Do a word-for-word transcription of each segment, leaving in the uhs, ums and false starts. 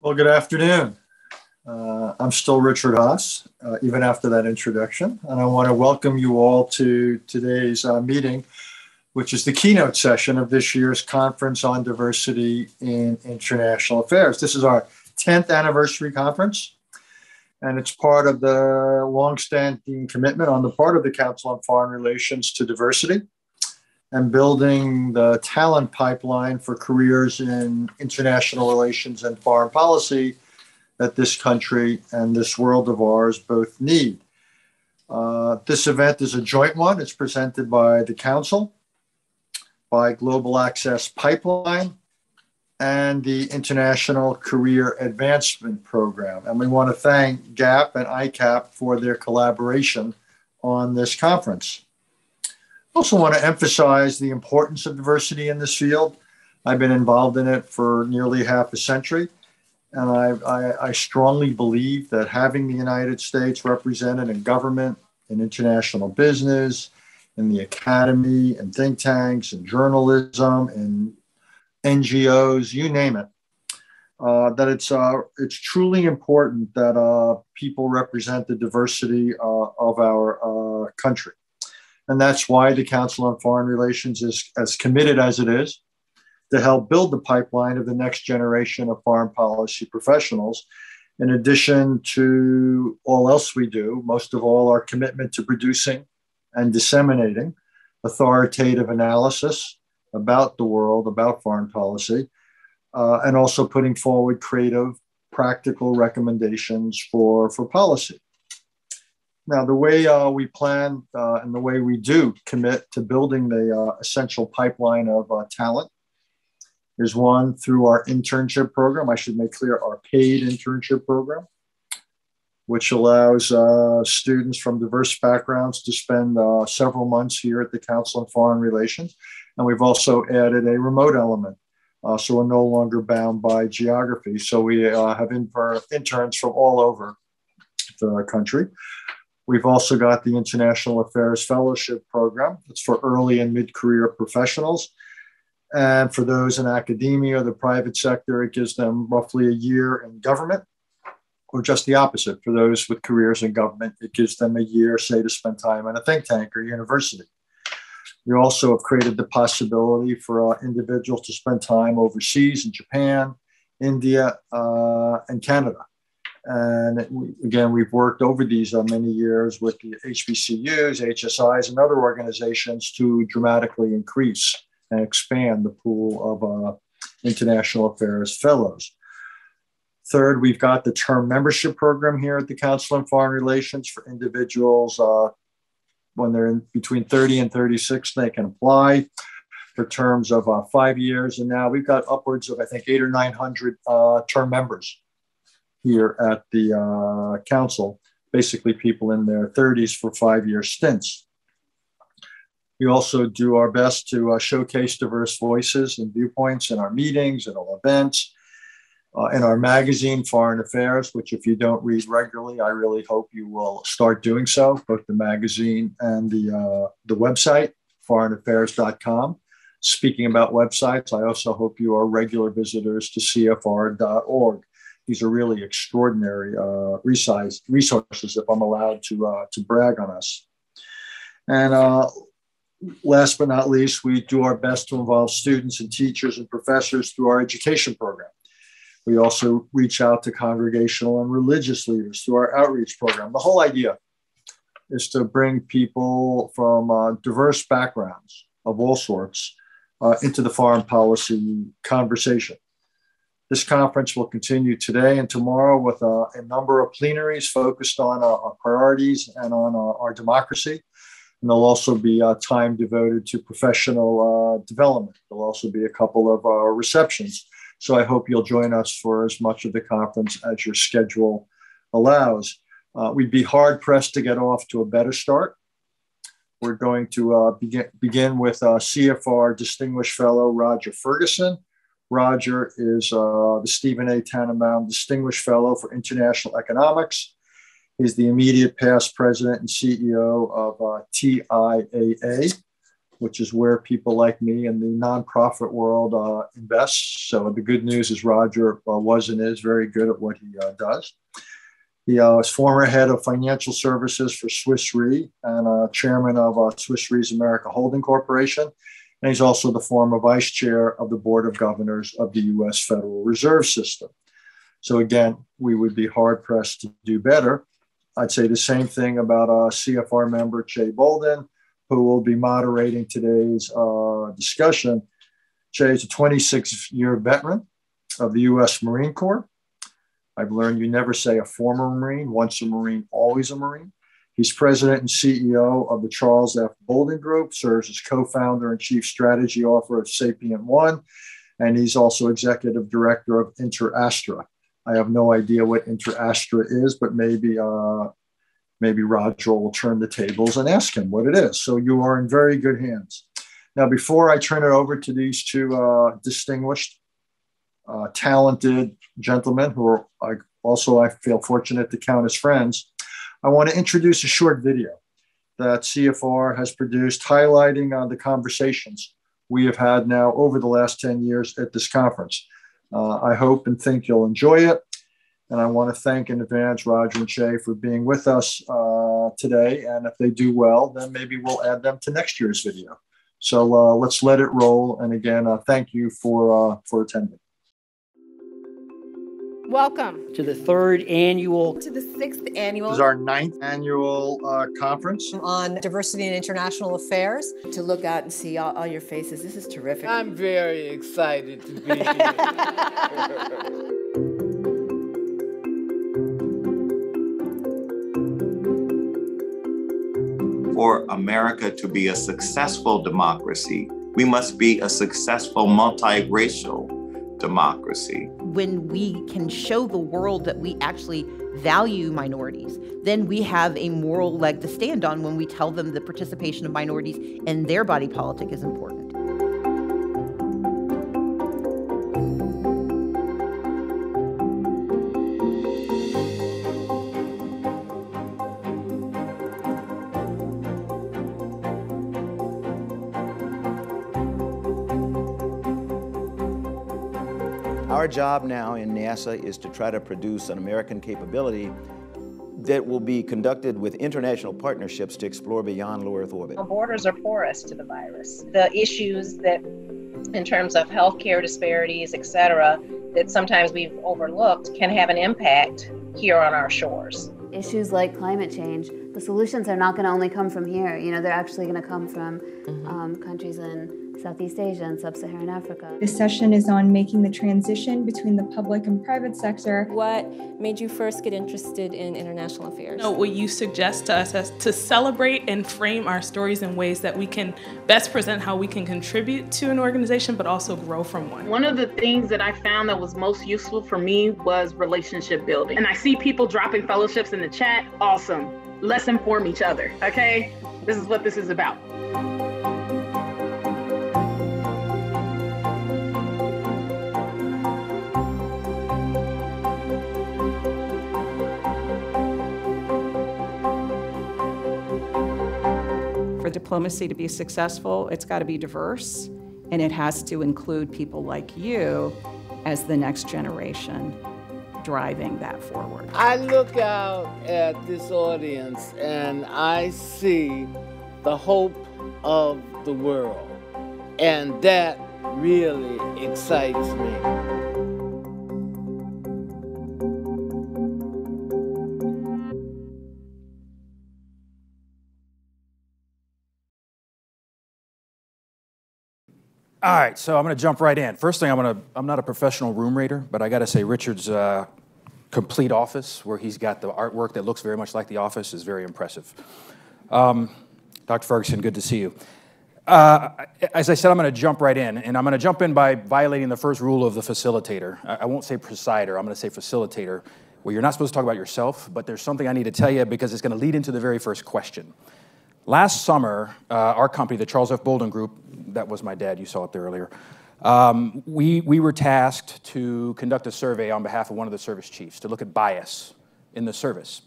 Well, good afternoon. Uh, I'm still Richard Haass, uh, even after that introduction, and I want to welcome you all to today's uh, meeting, which is the keynote session of this year's Conference on Diversity in International Affairs. This is our tenth anniversary conference, and it's part of the longstanding commitment on the part of the Council on Foreign Relations to diversity and building the talent pipeline for careers in international relations and foreign policy that this country and this world of ours both need. Uh, this event is a joint one. It's presented by the Council, by Global Access Pipeline, and the International Career Advancement Program. And we want to thank GAP and I CAP for their collaboration on this conference. I also want to emphasize the importance of diversity in this field. I've been involved in it for nearly half a century, and I, I, I strongly believe that having the United States represented in government, in international business, in the academy, and think tanks, and journalism, and N G Os, you name it, uh, that it's, uh, it's truly important that uh, people represent the diversity uh, of our uh, country. And that's why the Council on Foreign Relations is as committed as it is to help build the pipeline of the next generation of foreign policy professionals, in addition to all else we do, most of all our commitment to producing and disseminating authoritative analysis about the world, about foreign policy, uh, and also putting forward creative, practical recommendations for, for policy. Now, the way uh, we plan uh, and the way we do commit to building the uh, essential pipeline of uh, talent is one through our internship program. I should make clear, our paid internship program, which allows uh, students from diverse backgrounds to spend uh, several months here at the Council on Foreign Relations. And we've also added a remote element. Uh, so we're no longer bound by geography. So we uh, have inter interns from all over the country. We've also got the International Affairs Fellowship Program. It's for early and mid-career professionals. And for those in academia or the private sector, it gives them roughly a year in government, or just the opposite. For those with careers in government, it gives them a year, say, to spend time in a think tank or university. We also have created the possibility for uh, individuals to spend time overseas in Japan, India, uh, and Canada. And again, we've worked over these uh, many years with the H B C Us, H S Is, and other organizations to dramatically increase and expand the pool of uh, international affairs fellows. Third, we've got the term membership program here at the Council on Foreign Relations for individuals. Uh, when they're in between thirty and thirty-six, they can apply for terms of uh, five years. And now we've got upwards of, I think, eight or nine hundred uh, term members here at the uh, council, basically people in their thirties for five-year stints. We also do our best to uh, showcase diverse voices and viewpoints in our meetings, in all events, uh, in our magazine, Foreign Affairs, which if you don't read regularly, I really hope you will start doing so, both the magazine and the, uh, the website, foreign affairs dot com. Speaking about websites, I also hope you are regular visitors to C F R dot org. These are really extraordinary uh, resources, if I'm allowed to, uh, to brag on us. And uh, last but not least, we do our best to involve students and teachers and professors through our education program. We also reach out to congregational and religious leaders through our outreach program. The whole idea is to bring people from uh, diverse backgrounds of all sorts uh, into the foreign policy conversation. This conference will continue today and tomorrow with uh, a number of plenaries focused on uh, our priorities and on uh, our democracy. And there'll also be uh, time devoted to professional uh, development. There'll also be a couple of uh, receptions. So I hope you'll join us for as much of the conference as your schedule allows. Uh, we'd be hard pressed to get off to a better start. We're going to uh, begin, begin with uh, C F R Distinguished Fellow Roger Ferguson. Roger is uh, the Stephen A. Tannenbaum Distinguished Fellow for International Economics. He's the immediate past president and C E O of uh, T I A A, which is where people like me and the nonprofit world uh, invest. So the good news is Roger uh, was and is very good at what he uh, does. He uh, was former head of financial services for Swiss Re and uh, chairman of uh, Swiss Re's America Holding Corporation. And he's also the former vice chair of the Board of Governors of the U S Federal Reserve System. So again, we would be hard pressed to do better. I'd say the same thing about uh, C F R member Ché Bolden, who will be moderating today's uh, discussion. Ché is a twenty-six year veteran of the U S Marine Corps. I've learned you never say a former Marine, once a Marine, always a Marine. He's president and C E O of the Charles F. Bolden Group, serves as co-founder and chief strategy officer of Sapient One, and he's also executive director of Inter Astra. I have no idea what Inter Astra is, but maybe uh, maybe Roger will turn the tables and ask him what it is. So you are in very good hands. Now, before I turn it over to these two uh, distinguished, uh, talented gentlemen who are I, also I feel fortunate to count as friends, I want to introduce a short video that C F R has produced highlighting uh, the conversations we have had now over the last ten years at this conference. Uh, I hope and think you'll enjoy it. And I want to thank in advance Roger and Ché for being with us uh, today. And if they do well, then maybe we'll add them to next year's video. So uh, let's let it roll. And again, uh, thank you for, uh, for attending. Welcome to the third annual, to the sixth annual. This is our ninth annual uh, conference on diversity and international affairs. To look out and see all, all your faces, this is terrific. I'm very excited to be here. For America to be a successful democracy, we must be a successful multiracial democracy. When we can show the world that we actually value minorities, then we have a moral leg to stand on when we tell them the participation of minorities in their body politic is important. Our job now in NASA is to try to produce an American capability that will be conducted with international partnerships to explore beyond low Earth orbit. Our borders are porous to the virus. The issues that, in terms of healthcare disparities, et cetera, that sometimes we've overlooked can have an impact here on our shores. Issues like climate change, the solutions are not going to only come from here. You know, they're actually going to come from mm-hmm. um, countries in Southeast Asia and Sub-Saharan Africa. This session is on making the transition between the public and private sector. What made you first get interested in international affairs? So what you suggest to us is to celebrate and frame our stories in ways that we can best present how we can contribute to an organization, but also grow from one. One of the things that I found that was most useful for me was relationship building. And I see people dropping fellowships in the chat. Awesome. Let's inform each other, okay? This is what this is about. For diplomacy to be successful, it's got to be diverse, and it has to include people like you as the next generation driving that forward. I look out at this audience and I see the hope of the world, and that really excites me. All right, so I'm going to jump right in. First thing, I'm going to—I'm not a professional room raider, but I got to say Richard's uh, complete office, where he's got the artwork that looks very much like The Office, is very impressive. Um, Doctor Ferguson, good to see you. Uh, as I said, I'm going to jump right in, and I'm going to jump in by violating the first rule of the facilitator. I, I won't say presider; I'm going to say facilitator, where you're not supposed to talk about yourself, but there's something I need to tell you because it's going to lead into the very first question. Last summer, uh, our company, the Charles F. Bolden Group, that was my dad, you saw it there earlier, um, we, we were tasked to conduct a survey on behalf of one of the service chiefs to look at bias in the service.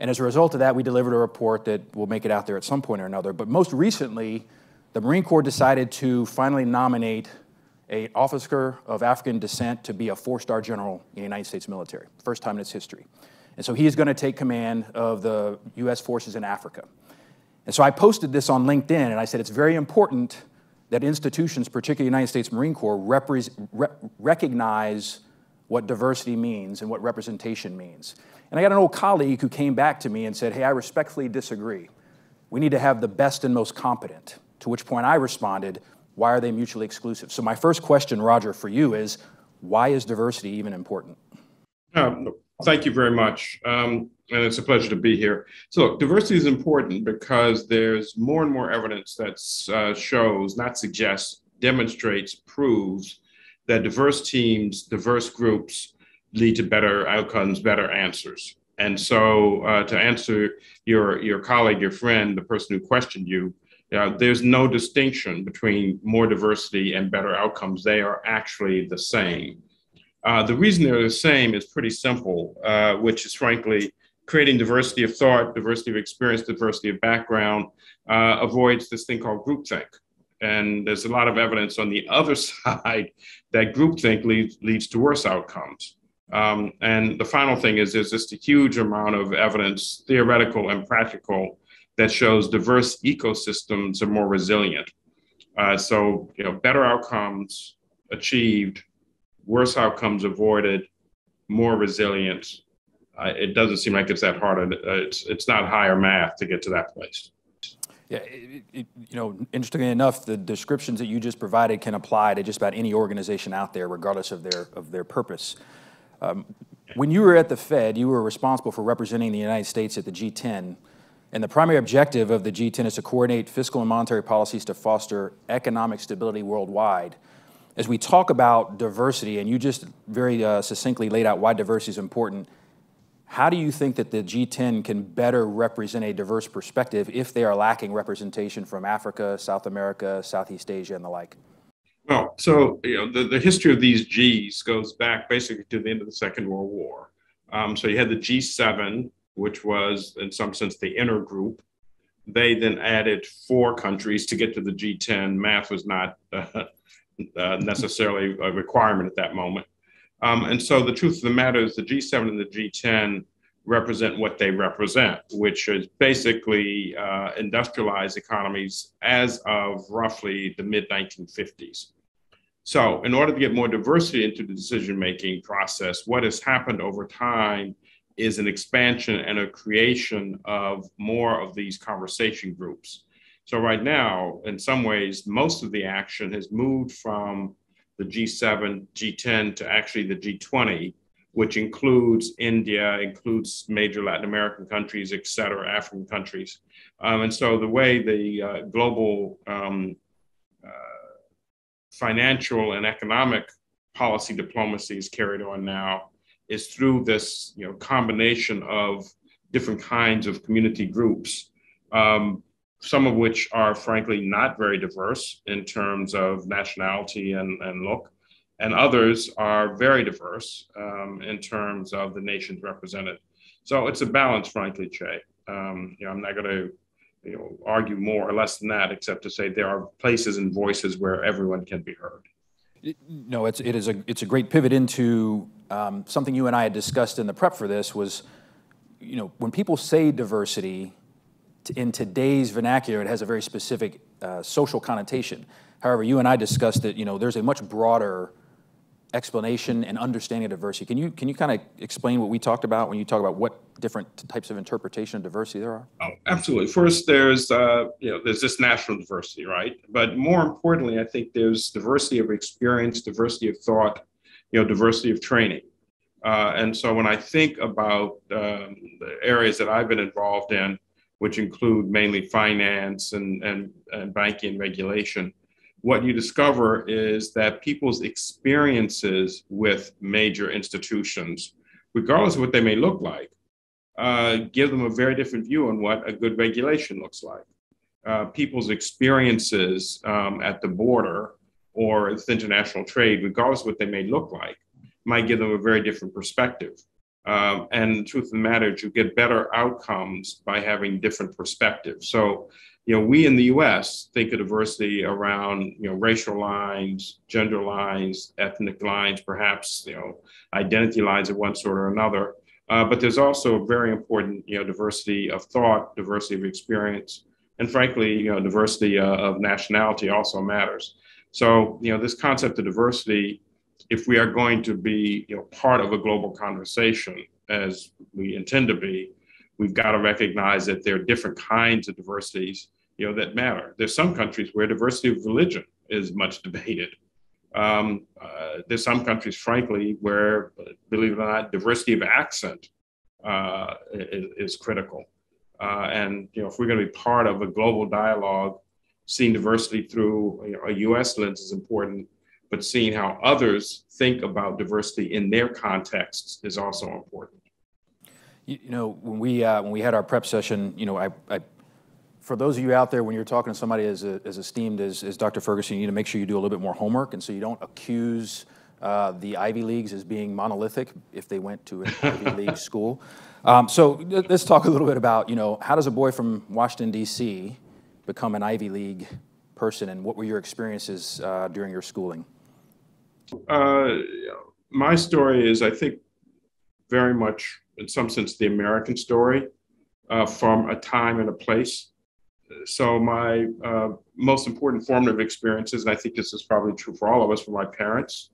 And as a result of that, we delivered a report that will make it out there at some point or another. But most recently, the Marine Corps decided to finally nominate an officer of African descent to be a four-star general in the United States military, first time in its history. And so he's going to take command of the U S forces in Africa. And so I posted this on LinkedIn, and I said it's very important that institutions, particularly the United States Marine Corps, repre re recognize what diversity means and what representation means. And I got an old colleague who came back to me and said, hey, I respectfully disagree. We need to have the best and most competent, to which point I responded, why are they mutually exclusive? So my first question, Roger, for you is, why is diversity even important? Um, thank you very much. Um, and it's a pleasure to be here. So look, diversity is important because there's more and more evidence that uh, shows, not suggests, demonstrates, proves that diverse teams, diverse groups lead to better outcomes, better answers. And so uh, to answer your, your colleague, your friend, the person who questioned you, Uh, there's no distinction between more diversity and better outcomes. They are actually the same. Uh, the reason they're the same is pretty simple, uh, which is frankly creating diversity of thought, diversity of experience, diversity of background uh, avoids this thing called groupthink. And there's a lot of evidence on the other side that groupthink leads, leads to worse outcomes. Um, and the final thing is there's just a huge amount of evidence, theoretical and practical, that shows diverse ecosystems are more resilient. Uh, so, you know, better outcomes achieved, worse outcomes avoided, more resilience. Uh, it doesn't seem like it's that hard. It's, it's not higher math to get to that place. Yeah, it, it, you know, interestingly enough, the descriptions that you just provided can apply to just about any organization out there, regardless of their, of their purpose. Um, when you were at the Fed, you were responsible for representing the United States at the G ten. And the primary objective of the G ten is to coordinate fiscal and monetary policies to foster economic stability worldwide. As we talk about diversity, and you just very uh, succinctly laid out why diversity is important, how do you think that the G ten can better represent a diverse perspective if they are lacking representation from Africa, South America, Southeast Asia, and the like? Well, so you know, the, the history of these Gs goes back basically to the end of the Second World War. Um, so you had the G seven, which was, in some sense, the inner group. They then added four countries to get to the G ten. Math was not uh, uh, necessarily a requirement at that moment. Um, and so the truth of the matter is the G seven and the G ten represent what they represent, which is basically uh, industrialized economies as of roughly the mid nineteen fifties. So in order to get more diversity into the decision-making process, what has happened over time is an expansion and a creation of more of these conversation groups. So right now, in some ways, most of the action has moved from the G seven, G ten to actually the G twenty, which includes India, includes major Latin American countries, et cetera, African countries. Um, and so the way the uh, global um, uh, financial and economic policy diplomacy is carried on now is through this you know, combination of different kinds of community groups, um, some of which are frankly not very diverse in terms of nationality and, and look, and others are very diverse um, in terms of the nations represented. So it's a balance, frankly, Ché. Um, you know, I'm not gonna you know, argue more or less than that, except to say there are places and voices where everyone can be heard. No, it's, it is a, it's a great pivot into um, something you and I had discussed in the prep for this was, you know, when people say diversity, in today's vernacular, it has a very specific uh, social connotation. However, you and I discussed that, you know, there's a much broader explanation and understanding of diversity. Can you, can you kind of explain what we talked about when you talk about what different types of interpretation of diversity there are? Oh, absolutely. First, there's, uh, you know, there's this national diversity, right? But more importantly, I think there's diversity of experience, diversity of thought, you know, diversity of training. Uh, and so when I think about um, the areas that I've been involved in, which include mainly finance and, and, and banking regulation, what you discover is that people's experiences with major institutions, regardless of what they may look like, uh, give them a very different view on what a good regulation looks like. Uh, people's experiences um, at the border or with international trade, regardless of what they may look like, might give them a very different perspective. Um, and the truth of the matter is you get better outcomes by having different perspectives. So you know, we in the U S think of diversity around, you know, racial lines, gender lines, ethnic lines, perhaps, you know, identity lines of one sort or another. Uh, but there's also a very important, you know, diversity of thought, diversity of experience, and frankly, you know, diversity uh, of nationality also matters. So, you know, this concept of diversity, if we are going to be, you know, part of a global conversation as we intend to be, we've got to recognize that there are different kinds of diversities, you know, that matter. There's some countries where diversity of religion is much debated. Um, uh, there's some countries, frankly, where, believe it or not, diversity of accent uh, is, is critical. Uh, and, you know, if we're going to be part of a global dialogue, seeing diversity through, you know, a U S lens is important, but seeing how others think about diversity in their contexts is also important. You, you know, when we uh, when we had our prep session, you know, I, I for those of you out there, when you're talking to somebody as, a, as esteemed as, as Doctor Ferguson, you need to make sure you do a little bit more homework, and so you don't accuse uh, the Ivy Leagues as being monolithic if they went to an Ivy League school. Um, so let's talk a little bit about, you know, how does a boy from Washington, D C become an Ivy League person, and what were your experiences uh, during your schooling? Uh, my story is, I think, very much, in some sense, the American story uh, from a time and a place. So my uh, most important formative experiences, and I think this is probably true for all of us, were my parents.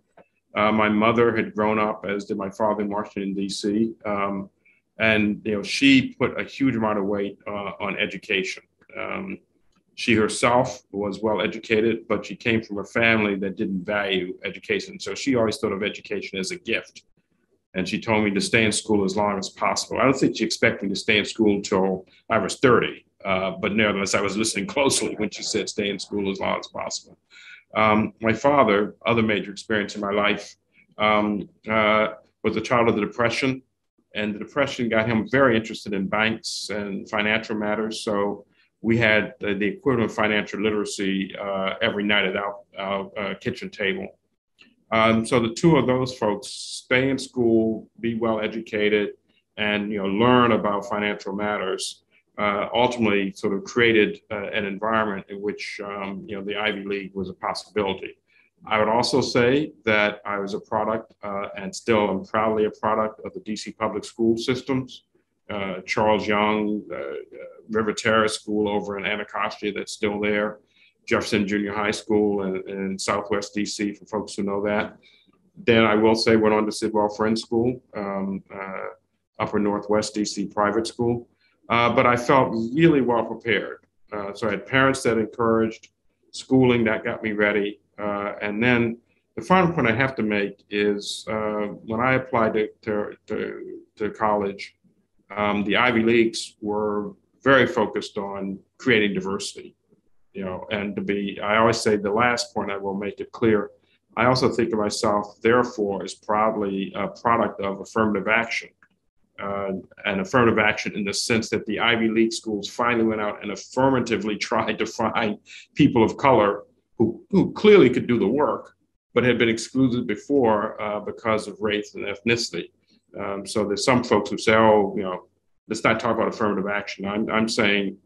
Uh, my mother had grown up, as did my father, in Washington, D C. Um, and you know, she put a huge amount of weight uh, on education. Um, she herself was well educated, but she came from a family that didn't value education. So she always thought of education as a gift. And she told me to stay in school as long as possible. I don't think she expected me to stay in school until I was thirty. Uh, but nevertheless, I was listening closely when she said stay in school as long as possible. Um, my father, other major experience in my life, um, uh, was a child of the Depression. And the Depression got him very interested in banks and financial matters. So we had the, the equivalent of financial literacy uh, every night at our, our uh, kitchen table. Um, so the two of those folks, stay in school, be well educated, and, you know, learn about financial matters, uh, ultimately sort of created uh, an environment in which, um, you know, the Ivy League was a possibility. I would also say that I was a product, uh, and still am proudly a product, of the D C public school systems. Uh, Charles Young, uh, River Terrace School over in Anacostia, that's still there. Jefferson Junior High School in, in Southwest D C, for folks who know that. Then I will say went on to Sidwell Friends School, um, uh, Upper Northwest D C private school. Uh, but I felt really well prepared. Uh, so I had parents that encouraged, schooling that got me ready. Uh, and then the final point I have to make is uh, when I applied to, to, to, to college, um, the Ivy Leagues were very focused on creating diversity. You know, and to be, I always say the last point, I will make it clear. I also think of myself, therefore, as probably a product of affirmative action. Uh, and affirmative action in the sense that the Ivy League schools finally went out and affirmatively tried to find people of color who, who clearly could do the work, but had been excluded before uh, because of race and ethnicity. Um, so there's some folks who say, oh, you know, let's not talk about affirmative action. I'm, I'm saying,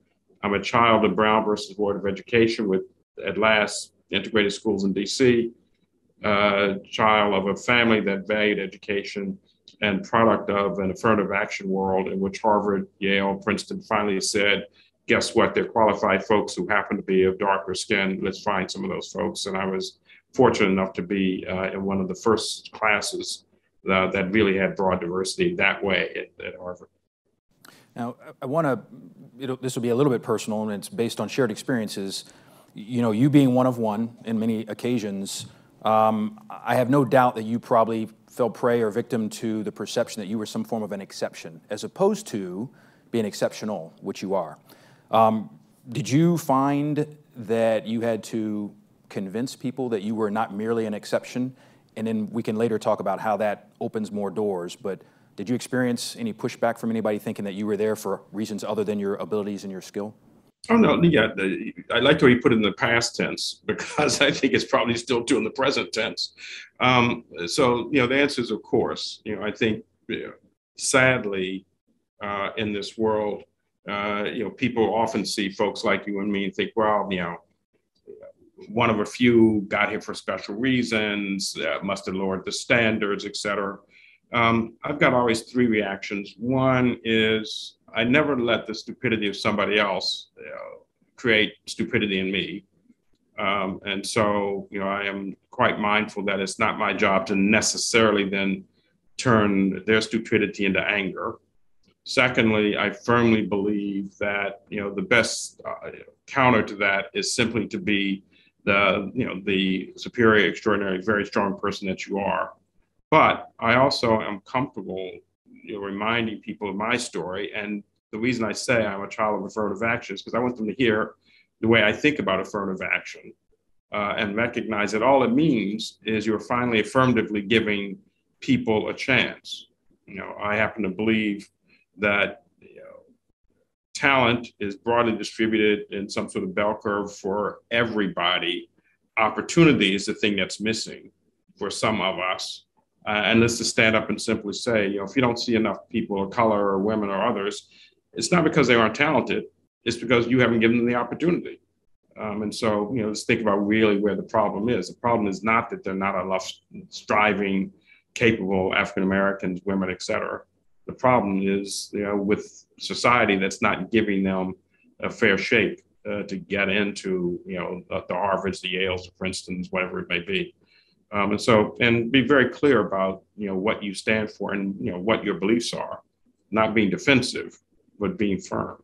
I'm a child of Brown versus Board of Education with, at last, integrated schools in D C, uh, child of a family that valued education, and product of an affirmative action world in which Harvard, Yale, Princeton finally said, guess what, they're qualified folks who happen to be of darker skin, let's find some of those folks. And I was fortunate enough to be uh, in one of the first classes uh, that really had broad diversity that way at, at Harvard. Now, I want to, this will be a little bit personal, and it's based on shared experiences. You know, you being one of one in many occasions, um, I have no doubt that you probably fell prey or victim to the perception that you were some form of an exception, as opposed to being exceptional, which you are. Um, did you find that you had to convince people that you were not merely an exception? And then we can later talk about how that opens more doors, but did you experience any pushback from anybody thinking that you were there for reasons other than your abilities and your skill? Oh, no, yeah. I like the way you put it in the past tense, because I think it's probably still true in the present tense. Um, so, you know, the answer is, of course. You know, I think, you know, sadly, uh, in this world, uh, you know, people often see folks like you and me and think, well, you know, one of a few got here for special reasons, uh, must have lowered the standards, et cetera. Um, I've got always three reactions. One is I never let the stupidity of somebody else you know, create stupidity in me. Um, and so, you know, I am quite mindful that it's not my job to necessarily then turn their stupidity into anger. Secondly, I firmly believe that, you know, the best uh, counter to that is simply to be the, you know, the superior, extraordinary, very strong person that you are. But I also am comfortable, you know, reminding people of my story. And the reason I say I'm a child of affirmative action is because I want them to hear the way I think about affirmative action uh, and recognize that all it means is you're finally affirmatively giving people a chance. You know, I happen to believe that you know, talent is broadly distributed in some sort of bell curve for everybody. Opportunity is the thing that's missing for some of us. Uh, and let's just stand up and simply say, you know, if you don't see enough people of color or women or others, it's not because they aren't talented. It's because you haven't given them the opportunity. Um, and so, you know, let's think about really where the problem is. The problem is not that they're not enough striving, capable African-Americans, women, et cetera. The problem is, you know, with society that's not giving them a fair shake uh, to get into, you know, the, the Harvards, the Yales, the Princetons, whatever it may be. Um, and so, and be very clear about, you know, what you stand for and, you know, what your beliefs are, not being defensive, but being firm.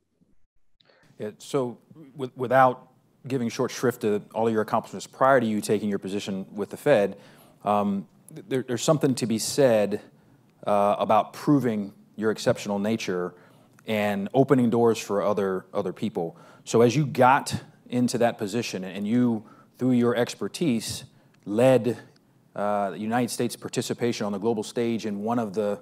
Yeah, so with, without giving short shrift to all of your accomplishments prior to you taking your position with the Fed, um, there, there's something to be said uh, about proving your exceptional nature and opening doors for other, other people. So as you got into that position and you, through your expertise, led Uh, the United States participation on the global stage in one of the,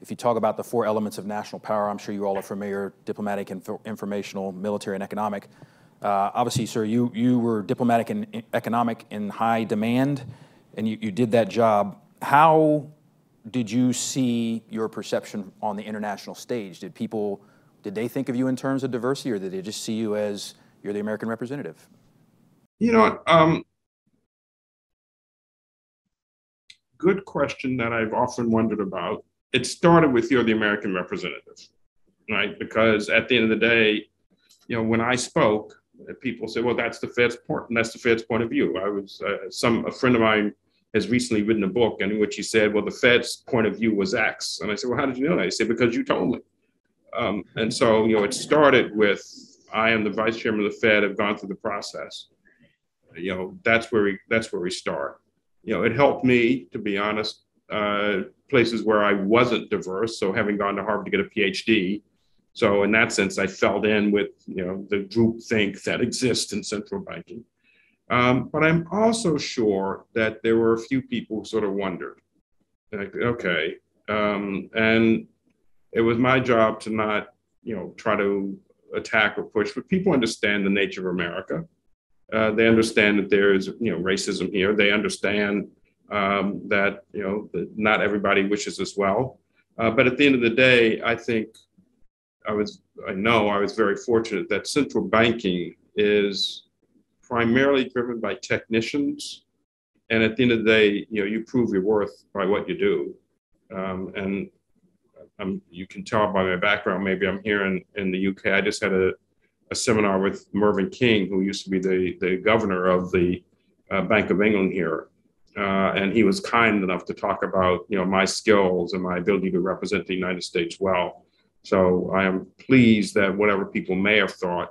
if you talk about the four elements of national power, I'm sure you all are familiar, diplomatic, inf informational, military, and economic. Uh, obviously, sir, you, you were diplomatic and economic in high demand, and you, you did that job. How did you see your perception on the international stage? Did people, did they think of you in terms of diversity, or did they just see you as you're the American representative? You know, um, good question that I've often wondered about. It started with you're the American representative, right? Because at the end of the day, you know, when I spoke, people said, well, that's the Fed's point, and that's the Fed's point of view. I was, uh, some, a friend of mine has recently written a book in which he said, well, the Fed's point of view was X. And I said, well, how did you know that? He said, because you told me. Um, and so, you know, it started with, I am the vice chairman of the Fed, I've gone through the process. You know, that's where we, that's where we start. You know, it helped me, to be honest, uh, places where I wasn't diverse. So having gone to Harvard to get a PhD. So in that sense, I fell in with, you know, the groupthink that exists in central banking. Um, but I'm also sure that there were a few people who sort of wondered, like, okay. Um, and it was my job to not, you know, try to attack or push, but people understand the nature of America. Uh, they understand that there is, you know, racism here. They understand um, that, you know, that not everybody wishes us well. Uh, but at the end of the day, I think I was, I know I was very fortunate that central banking is primarily driven by technicians. And at the end of the day, you know, you prove your worth by what you do. Um, and I'm, you can tell by my background, maybe I'm here in, in the U K. I just had a a seminar with Mervyn King, who used to be the, the governor of the uh, Bank of England here. Uh, and he was kind enough to talk about, you know, my skills and my ability to represent the United States well. So I am pleased that whatever people may have thought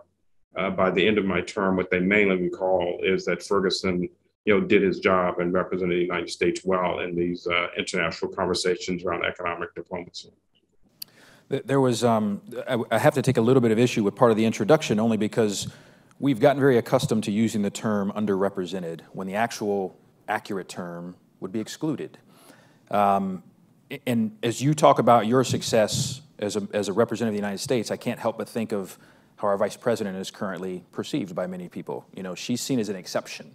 uh, by the end of my term, what they mainly recall is that Ferguson, you know, did his job and represented the United States well in these uh, international conversations around economic diplomacy. There was, um, I have to take a little bit of issue with part of the introduction only because we've gotten very accustomed to using the term underrepresented when the actual accurate term would be excluded. Um, and as you talk about your success as a, as a representative of the United States, I can't help but think of how our vice president is currently perceived by many people. You know, she's seen as an exception,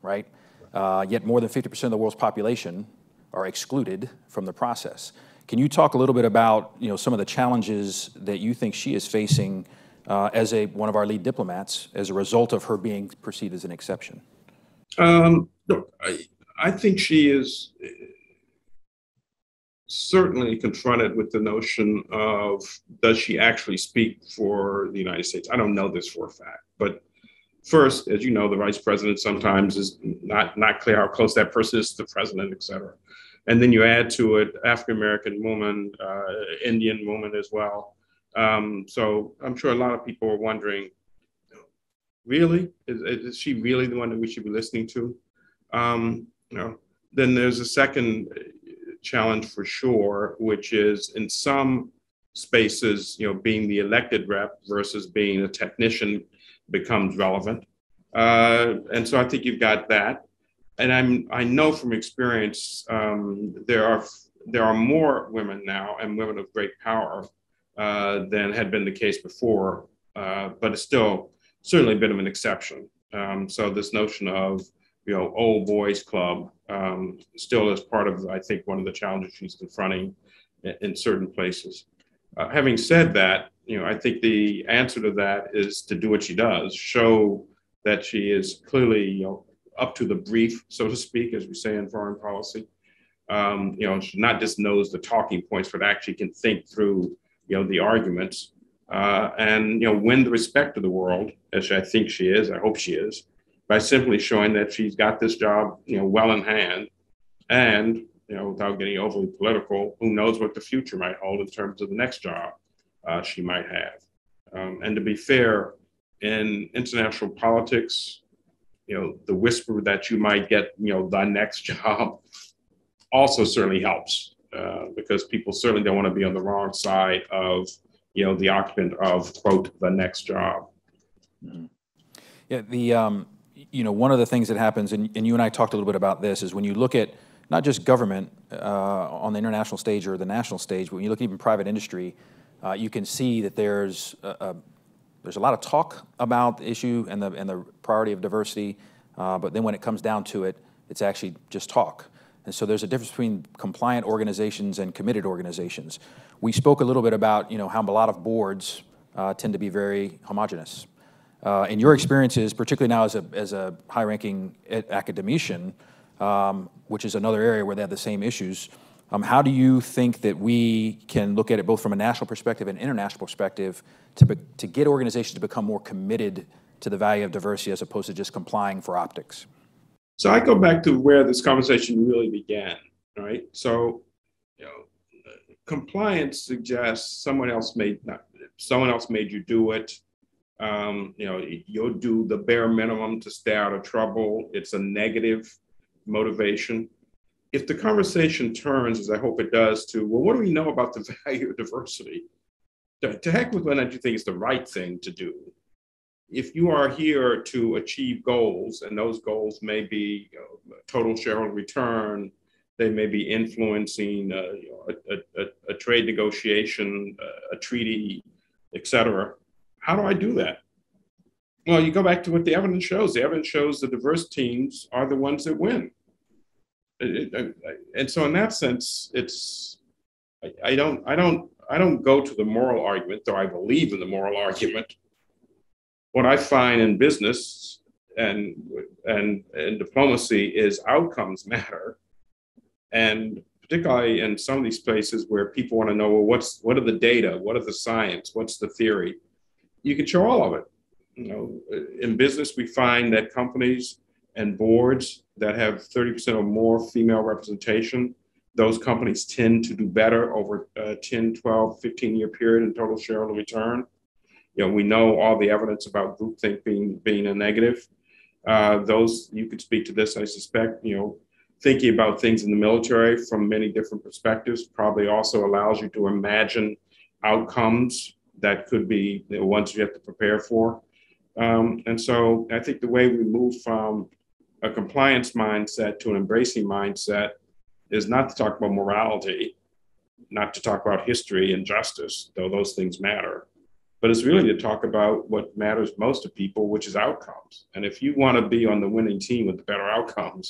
right? Uh, yet more than fifty percent of the world's population are excluded from the process. Can you talk a little bit about, you know, some of the challenges that you think she is facing uh, as a one of our lead diplomats as a result of her being perceived as an exception? Um, no, I, I think she is certainly confronted with the notion of, does she actually speak for the United States? I don't know this for a fact, but first, as you know, the vice president sometimes is not, not clear how close that person is to the president, et cetera. And then you add to it African-American woman, uh, Indian woman as well. Um, so I'm sure a lot of people are wondering, really? Is, is she really the one that we should be listening to? Um, you know, then there's a second challenge for sure, which is in some spaces, you know, being the elected rep versus being a technician becomes relevant. Uh, and so I think you've got that. And I'm, I know from experience, um, there are there are more women now and women of great power uh, than had been the case before, uh, but it's still certainly a bit of an exception. Um, so this notion of, you know, old boys club um, still is part of, I think, one of the challenges she's confronting in, in certain places. Uh, having said that, you know, I think the answer to that is to do what she does, show that she is clearly, you know, up to the brief, so to speak, as we say in foreign policy. Um, you know, she not just knows the talking points, but actually can think through, you know, the arguments uh, and, you know, win the respect of the world, as I think she is, I hope she is, by simply showing that she's got this job, you know, well in hand. And, you know, without getting overly political, who knows what the future might hold in terms of the next job Uh, she might have. Um, and to be fair, in international politics, you know, the whisper that you might get, you know, the next job also certainly helps uh, because people certainly don't want to be on the wrong side of, you know, the occupant of, quote, the next job. Mm-hmm. Yeah, the, um, you know, one of the things that happens, and, and you and I talked a little bit about this, is when you look at not just government uh, on the international stage or the national stage, but when you look at even private industry, Uh, you can see that there's a, a, there's a lot of talk about the issue and the, and the priority of diversity, uh, but then when it comes down to it, it's actually just talk. And so there's a difference between compliant organizations and committed organizations. We spoke a little bit about, you know, how a lot of boards uh, tend to be very homogenous. Uh, in your experiences, particularly now as a, as a high-ranking academician, um, which is another area where they have the same issues, Um, how do you think that we can look at it both from a national perspective and international perspective to, be, to get organizations to become more committed to the value of diversity as opposed to just complying for optics? So I go back to where this conversation really began, right? So, you know, compliance suggests someone else made, not, someone else made you do it. Um, you know, you'll do the bare minimum to stay out of trouble. It's a negative motivation. If the conversation turns, as I hope it does, to, well, what do we know about the value of diversity? To, to heck with whether or not you think it's the right thing to do. If you are here to achieve goals, and those goals may be, you know, total shareholder return, they may be influencing uh, you know, a, a, a trade negotiation, a, a treaty, et cetera, how do I do that? Well, you go back to what the evidence shows. The evidence shows the diverse teams are the ones that win. And so in that sense, it's, I don't, I don't, I don't go to the moral argument, though I believe in the moral argument. What I find in business and, and, and diplomacy is outcomes matter. And particularly in some of these places where people want to know, well, what's, what are the data? What are the science? What's the theory? You can show all of it. You know, in business, we find that companies and boards that have thirty percent or more female representation, those companies tend to do better over a ten, twelve, fifteen year period in total shareholder return. You know, we know all the evidence about groupthink being, being a negative. Uh, those, you could speak to this, I suspect, you know, thinking about things in the military from many different perspectives probably also allows you to imagine outcomes that could be the ones you have to prepare for. Um, and so I think the way we move from a compliance mindset to an embracing mindset is not to talk about morality, not to talk about history and justice, though those things matter, but it's really to talk about what matters most to people, which is outcomes. And if you want to be on the winning team with the better outcomes,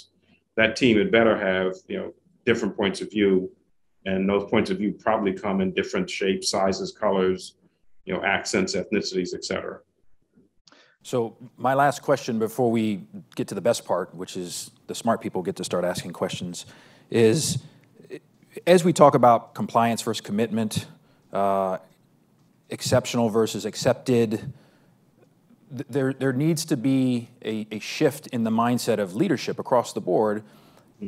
that team had better have, you know, different points of view And those points of view probably come in different shapes, sizes, colors, you know, accents, ethnicities, et cetera. So my last question before we get to the best part, which is the smart people get to start asking questions, is as we talk about compliance versus commitment, uh, exceptional versus accepted, there, there needs to be a, a shift in the mindset of leadership across the board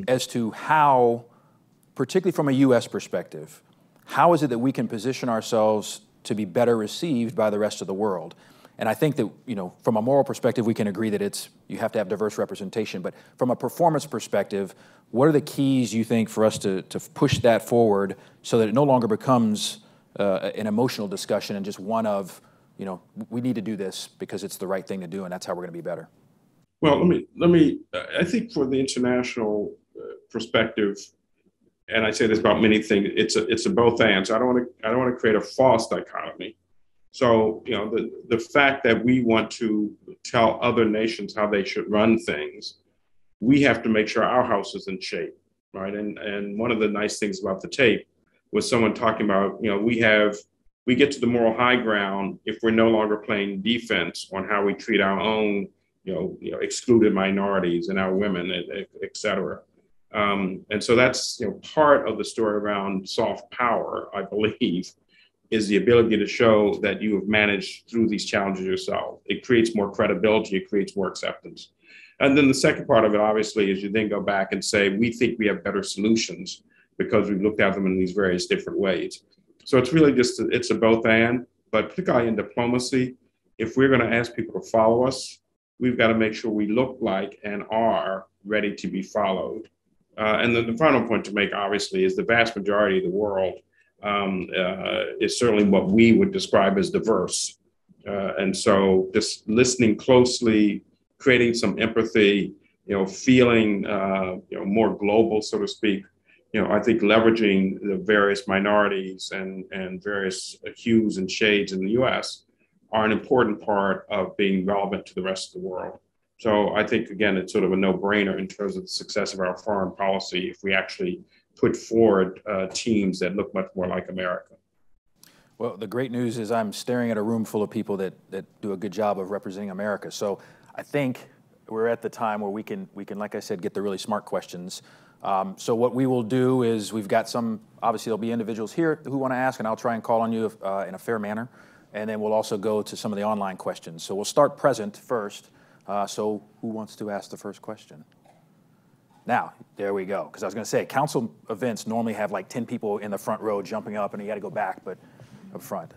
as to how, particularly from a U S perspective, how is it that we can position ourselves to be better received by the rest of the world? And I think that, you know, from a moral perspective, we can agree that it's, you have to have diverse representation, but from a performance perspective, what are the keys you think for us to, to push that forward so that it no longer becomes uh, an emotional discussion and just one of, you know, we need to do this because it's the right thing to do and that's how we're gonna be better? Well, let me, let me, I think for the international perspective, and I say this about many things, it's a, it's a both ands. I don't want to, I don't want to create a false dichotomy. So, you know, the, the fact that we want to tell other nations how they should run things, we have to make sure our house is in shape, right? And, and one of the nice things about the tape was someone talking about, you know, we have, we get to the moral high ground if we're no longer playing defense on how we treat our own, you know, you know excluded minorities and our women, et, et cetera. Um, and so that's, you know, part of the story around soft power, I believe, is the ability to show that you have managed through these challenges yourself. It creates more credibility, it creates more acceptance. And then the second part of it, obviously, is you then go back and say, we think we have better solutions because we've looked at them in these various different ways. So it's really just, a, it's a both and, but particularly in diplomacy, if we're gonna ask people to follow us, we've gotta make sure we look like and are ready to be followed. Uh, and then the final point to make, obviously, is the vast majority of the world um, uh, is certainly what we would describe as diverse. Uh, and so just listening closely, creating some empathy, you know, feeling, uh, you know, more global, so to speak, you know, I think leveraging the various minorities and, and various hues and shades in the U S are an important part of being relevant to the rest of the world. So I think, again, it's sort of a no-brainer in terms of the success of our foreign policy if we actually put forward uh, teams that look much more like America. Well, the great news is I'm staring at a room full of people that, that do a good job of representing America. So I think we're at the time where we can, we can, like I said, get the really smart questions. Um, so what we will do is we've got some, obviously there'll be individuals here who want to ask, and I'll try and call on you if, uh, in a fair manner. And then we'll also go to some of the online questions. So we'll start present first. Uh, so who wants to ask the first question? Now, there we go. Because I was going to say, council events normally have like ten people in the front row jumping up, and you got to go back, but up front.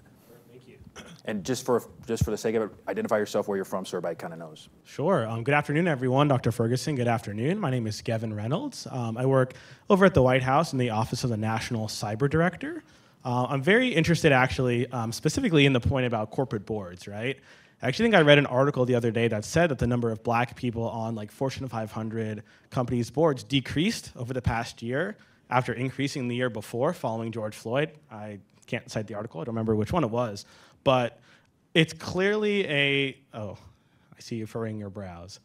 Thank you. And just for just for the sake of it, identify yourself, where you're from, so everybody kind of knows. Sure. Um, good afternoon, everyone. Doctor Ferguson, good afternoon. My name is Kevin Reynolds. Um, I work over at the White House in the Office of the National Cyber Director. Uh, I'm very interested, actually, um, specifically in the point about corporate boards, right? I actually think I read an article the other day that said that the number of black people on like Fortune five hundred companies' boards decreased over the past year after increasing the year before following George Floyd. I can't cite the article. I don't remember which one it was. But it's clearly a, oh, I see you furrowing your brows.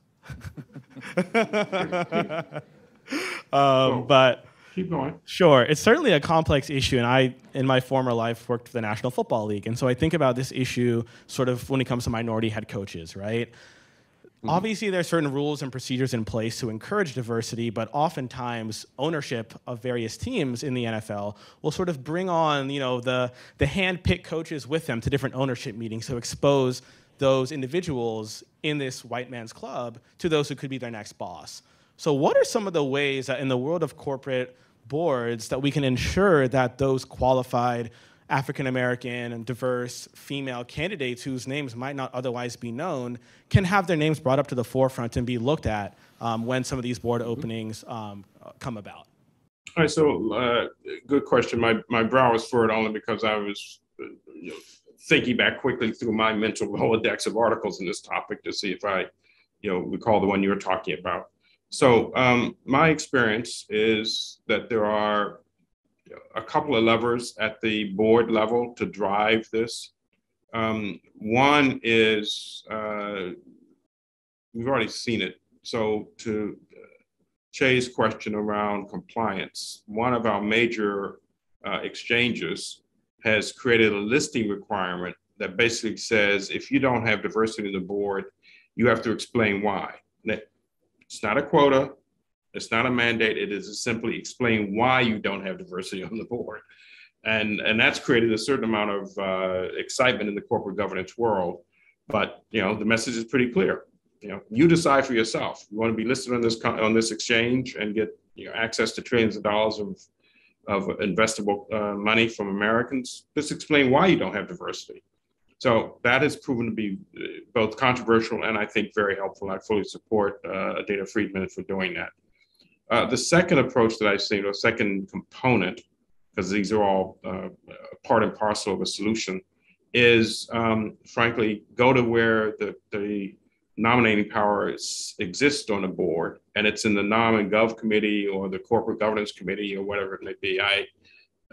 um, but keep going. Sure. It's certainly a complex issue, and I, in my former life, worked for the National Football League, and so I think about this issue sort of when it comes to minority head coaches, right? Mm-hmm. Obviously, there are certain rules and procedures in place to encourage diversity, but oftentimes ownership of various teams in the N F L will sort of bring on, you know, the, the hand-picked coaches with them to different ownership meetings to expose those individuals in this white man's club to those who could be their next boss. So what are some of the ways that in the world of corporate boards that we can ensure that those qualified African-American and diverse female candidates whose names might not otherwise be known can have their names brought up to the forefront and be looked at um, when some of these board openings um, come about? All right, so uh, good question. My, my brow is furrowed only because I was uh, you know, thinking back quickly through my mental Rolodex of articles in this topic to see if I you know, recall the one you were talking about. So um, my experience is that there are a couple of levers at the board level to drive this. Um, one is, uh, we've already seen it. So to Ché's question around compliance, one of our major uh, exchanges has created a listing requirement that basically says, if you don't have diversity in the board, you have to explain why. It's not a quota. It's not a mandate. It is simply explain why you don't have diversity on the board. And, and that's created a certain amount of uh, excitement in the corporate governance world. But, you know, the message is pretty clear. You know, you decide for yourself. You want to be listed on this on this exchange and get, you know, access to trillions of dollars of, of investable uh, money from Americans. Just explain why you don't have diversity. So that has proven to be both controversial and I think very helpful. I fully support uh, Adena Friedman for doing that. Uh, the second approach that I've seen, or second component, because these are all uh, part and parcel of a solution, is um, frankly go to where the, the nominating power is, exists on the board, and it's in the nom and gov committee or the corporate governance committee or whatever it may be. I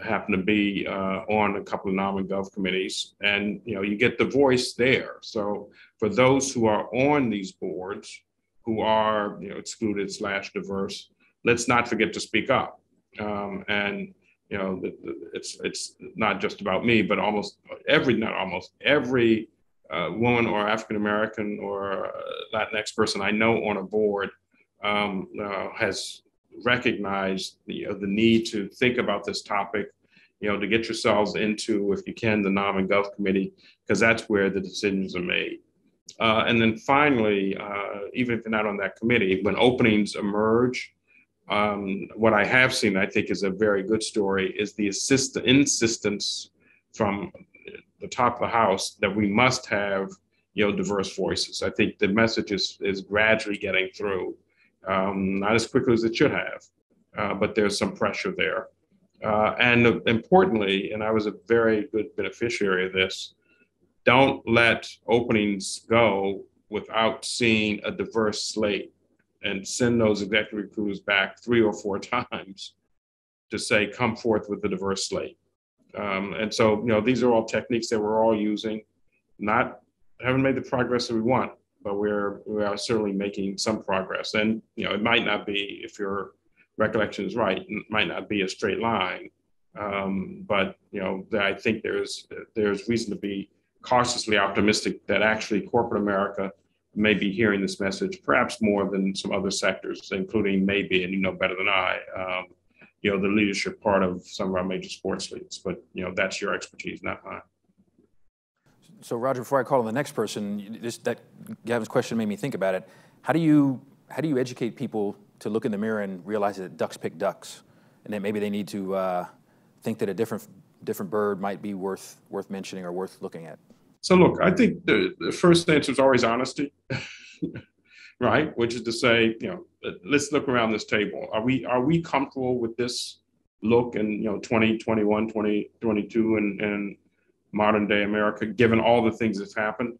happen to be uh, on a couple of nom and gov committees, and you know you get the voice there. So for those who are on these boards who are you know excluded slash diverse, let's not forget to speak up. Um, and You know, it's it's not just about me, but almost every, not almost every uh, woman or African American or Latinx person I know on a board um, uh, has recognized the, you know, the need to think about this topic. You know, to get yourselves into, if you can, the Nom and Gov committee, because that's where the decisions are made. Uh, and then finally, uh, even if you're not on that committee, when openings emerge. Um, what I have seen, I think, is a very good story, is the assist insistence from the top of the house that we must have, you know, diverse voices. I think the message is, is gradually getting through, um, not as quickly as it should have, uh, but there's some pressure there. Uh, and uh, importantly, and I was a very good beneficiary of this, don't let openings go without seeing a diverse slate. And send those executive recruiters back three or four times to say, come forth with a diverse slate. Um, and so, you know, these are all techniques that we're all using. Not, haven't made the progress that we want, but we're, we are certainly making some progress. And, you know, it might not be, if your recollection is right, it might not be a straight line. Um, but, you know, I think there's, there's reason to be cautiously optimistic that actually corporate America may be hearing this message, perhaps more than some other sectors, including maybe, and you know better than I, um, you know, the leadership part of some of our major sports leagues. But, you know, that's your expertise, not mine. So, Roger, before I call on the next person, this, that Gavin's question made me think about it. How do you how do you educate people to look in the mirror and realize that ducks pick ducks, and that maybe they need to uh, think that a different different bird might be worth worth mentioning or worth looking at? So look, I think the, the first answer is always honesty, right? Which is to say, you know, let's look around this table. Are we are we comfortable with this look in, you know, twenty twenty-one, twenty twenty-two, and, and modern day America, given all the things that's happened?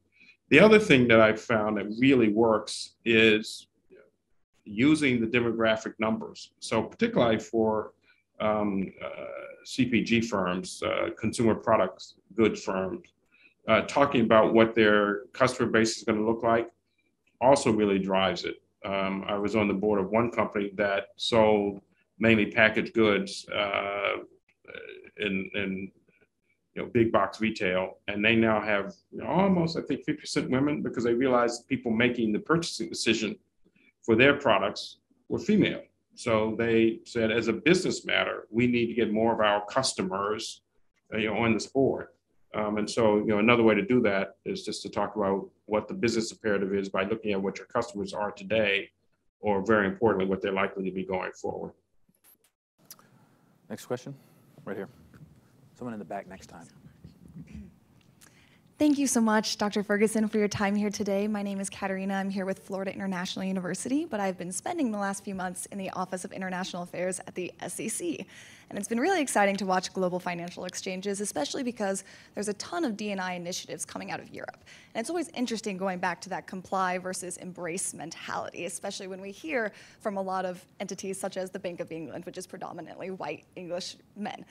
The other thing that I've found that really works is using the demographic numbers. So particularly for um, uh, C P G firms, uh, consumer products, goods firms, Uh, talking about what their customer base is going to look like also really drives it. Um, I was on the board of one company that sold mainly packaged goods uh, in, in you know, big box retail, and they now have you know, almost, I think, fifty percent women, because they realized people making the purchasing decision for their products were female. So they said, as a business matter, we need to get more of our customers you know, on this board. Um, and so, you know, another way to do that is just to talk about what the business imperative is by looking at what your customers are today, or very importantly, what they're likely to be going forward. Next question, right here. Someone in the back next time. Thank you so much, Doctor Ferguson, for your time here today. My name is Katarina. I'm here with Florida International University, but I've been spending the last few months in the Office of International Affairs at the S E C. And it's been really exciting to watch global financial exchanges, especially because there's a ton of D and I initiatives coming out of Europe. And it's always interesting going back to that comply versus embrace mentality, especially when we hear from a lot of entities such as the Bank of England, which is predominantly white English men.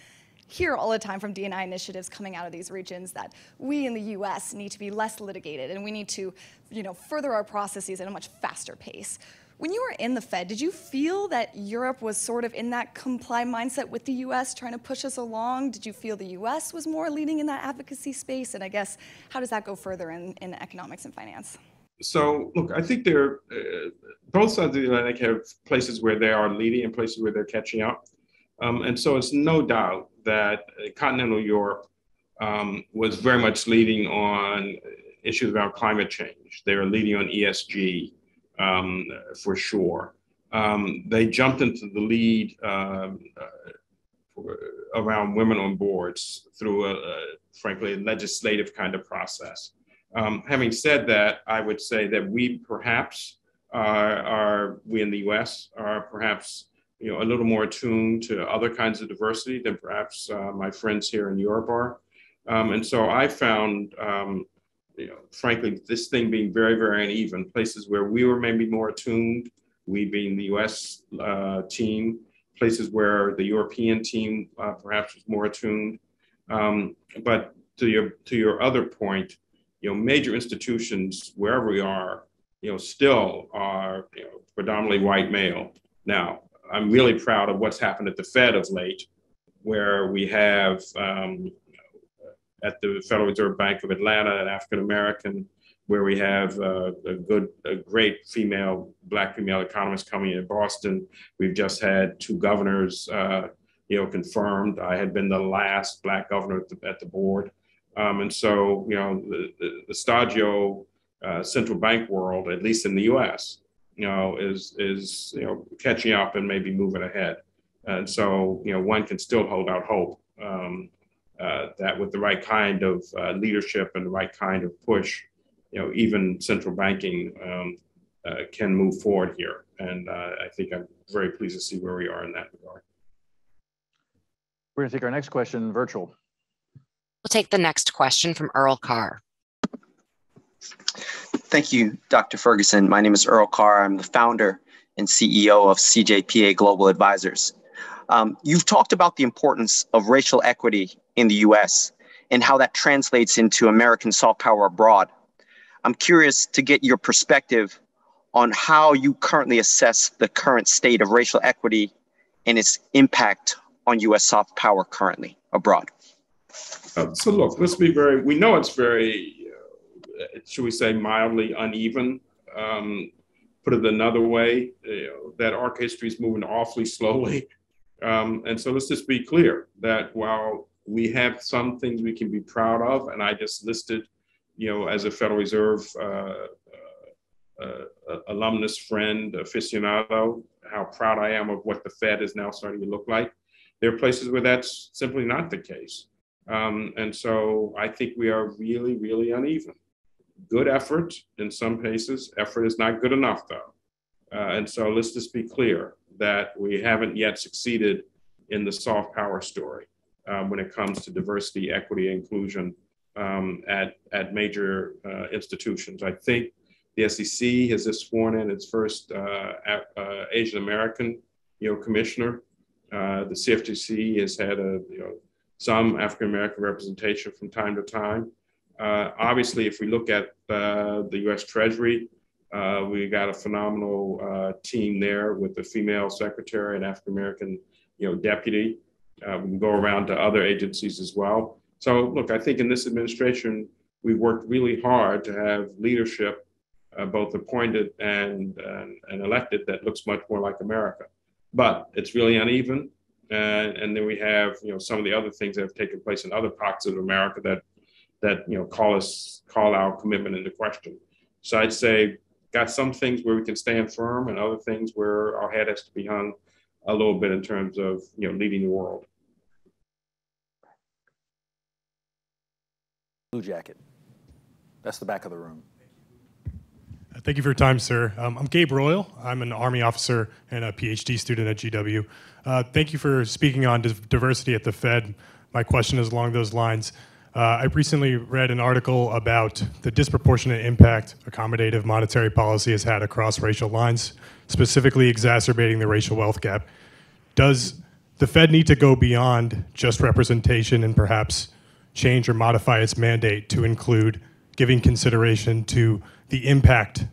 Hear all the time from D and I initiatives coming out of these regions that we in the U S need to be less litigated, and we need to, you know, further our processes at a much faster pace. When you were in the Fed, did you feel that Europe was sort of in that comply mindset with the U S, trying to push us along? Did you feel the U S was more leading in that advocacy space? And I guess, how does that go further in, in economics and finance? So, look, I think they're, uh, both sides of the Atlantic have places where they are leading and places where they're catching up. Um, and so it's no doubt that continental Europe um, was very much leading on issues about climate change. They were leading on E S G. Um, for sure. Um, they jumped into the lead um, uh, for, around women on boards through, a, a, frankly, a legislative kind of process. Um, having said that, I would say that we perhaps are, are, we in the U S are perhaps, you know, a little more attuned to other kinds of diversity than perhaps uh, my friends here in Europe are. Um, and so I found, um, you know, frankly, this thing being very, very uneven, places where we were maybe more attuned, we being the U S uh, team, places where the European team uh, perhaps was more attuned. Um, but to your to your other point, you know, major institutions, wherever we are, you know, still are you know, predominantly white male. Now, I'm really proud of what's happened at the Fed of late, where we have, um, at the Federal Reserve Bank of Atlanta, an African-American, where we have uh, a good, a great female, black female economist coming in Boston. We've just had two governors, uh, you know, confirmed. I had been the last black governor at the, at the board. Um, and so, you know, the, the, the stagio uh, central bank world, at least in the U S, you know, is, is, you know, catching up and maybe moving ahead. And so, you know, one can still hold out hope. Um, Uh, that with the right kind of uh, leadership and the right kind of push, you know, even central banking um, uh, can move forward here. And uh, I think I'm very pleased to see where we are in that regard. We're going to take our next question virtual. We'll take the next question from Earl Carr. Thank you, Doctor Ferguson. My name is Earl Carr. I'm the founder and C E O of C J P A Global Advisors. Um, you've talked about the importance of racial equity in the U S and how that translates into American soft power abroad. I'm curious to get your perspective on how you currently assess the current state of racial equity and its impact on U S soft power currently abroad. Uh, so look, let's be very, we know it's very, uh, should we say, mildly uneven. Um, put it another way, you know, that arc history is moving awfully slowly. Um, and so let's just be clear that while we have some things we can be proud of, and I just listed, you know, as a Federal Reserve uh, uh, uh, alumnus friend, aficionado, how proud I am of what the Fed is now starting to look like. There are places where that's simply not the case. Um, and so I think we are really, really uneven. Good effort in some cases. Effort is not good enough, though. Uh, and so let's just be clear that we haven't yet succeeded in the soft power story um, when it comes to diversity, equity, inclusion um, at, at major uh, institutions. I think the S E C has just sworn in its first uh, uh, Asian American, you know, commissioner. Uh, the C F T C has had a, you know, some African American representation from time to time. Uh, obviously, if we look at uh, the U S Treasury, Uh, we got a phenomenal uh, team there with a female secretary and African-American, you know, deputy. Uh, we can go around to other agencies as well. So look, I think in this administration, we worked really hard to have leadership, uh, both appointed and, and, and elected, that looks much more like America. But it's really uneven. And, and then we have, you know, some of the other things that have taken place in other parts of America that, that you know, call us, call our commitment into question. So I'd say, got some things where we can stand firm and other things where our head has to be hung a little bit in terms of, you know, leading the world. Blue jacket. That's the back of the room. Thank you for your time, sir. Um, I'm Gabe Royal. I'm an Army officer and a PhD student at G W. Uh, thank you for speaking on diversity at the Fed. My question is along those lines. Uh, I recently read an article about the disproportionate impact accommodative monetary policy has had across racial lines, specifically exacerbating the racial wealth gap. Does the Fed need to go beyond just representation and perhaps change or modify its mandate to include giving consideration to the impact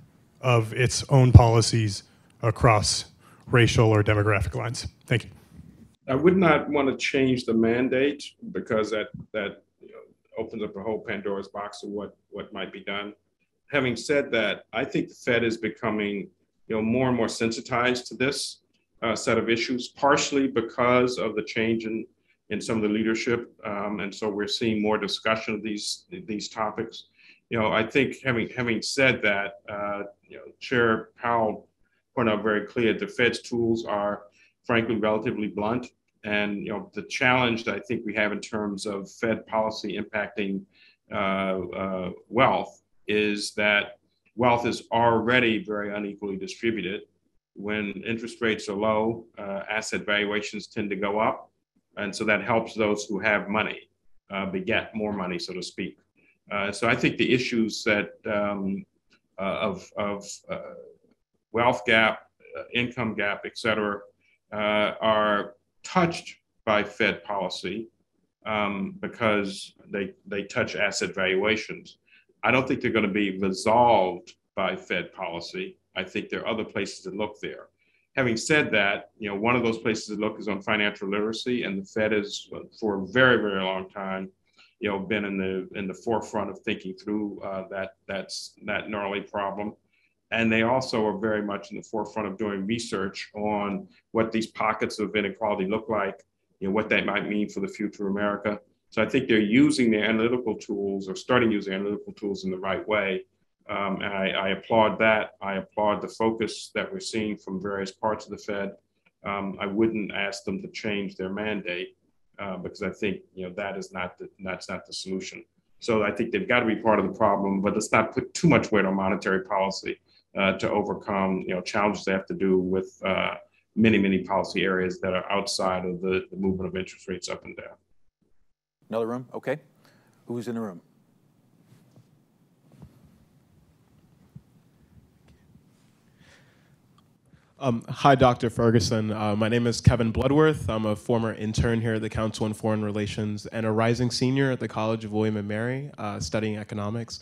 of its own policies across racial or demographic lines? Thank you. I would not want to change the mandate, because that, that you know, opens up a whole Pandora's box of what, what might be done. Having said that, I think the Fed is becoming you know, more and more sensitized to this uh, set of issues, partially because of the change in, in some of the leadership. Um, and so we're seeing more discussion of these, these topics. You know, I think having, having said that, uh, you know, Chair Powell pointed out very clear, the Fed's tools are frankly relatively blunt. And you know, the challenge that I think we have in terms of Fed policy impacting uh, uh, wealth is that wealth is already very unequally distributed. When interest rates are low, uh, asset valuations tend to go up. And so that helps those who have money uh, beget more money, so to speak. Uh, so I think the issues that um, uh, of, of uh, wealth gap, uh, income gap, et cetera, uh, are touched by Fed policy um, because they, they touch asset valuations. I don't think they're going to be resolved by Fed policy. I think there are other places to look there. Having said that, you know, one of those places to look is on financial literacy, and the Fed has, for a very, very long time, you know, been in the in the forefront of thinking through uh, that that's that gnarly problem. And they also are very much in the forefront of doing research on what these pockets of inequality look like, you know, what that might mean for the future of America. So I think they're using their analytical tools, or starting to use their analytical tools in the right way. Um, and I, I applaud that. I applaud the focus that we're seeing from various parts of the Fed. Um, I wouldn't ask them to change their mandate uh, because I think you know that is not the, that's not the solution. So I think they've got to be part of the problem, but let's not put too much weight on monetary policy uh, to overcome you know challenges they have to do with uh, many, many policy areas that are outside of the, the movement of interest rates up and down. Another room? Okay. Who's in the room? Um, hi, Doctor Ferguson. Uh, my name is Kevin Bloodworth. I'm a former intern here at the Council on Foreign Relations and a rising senior at the College of William and Mary, uh, studying economics.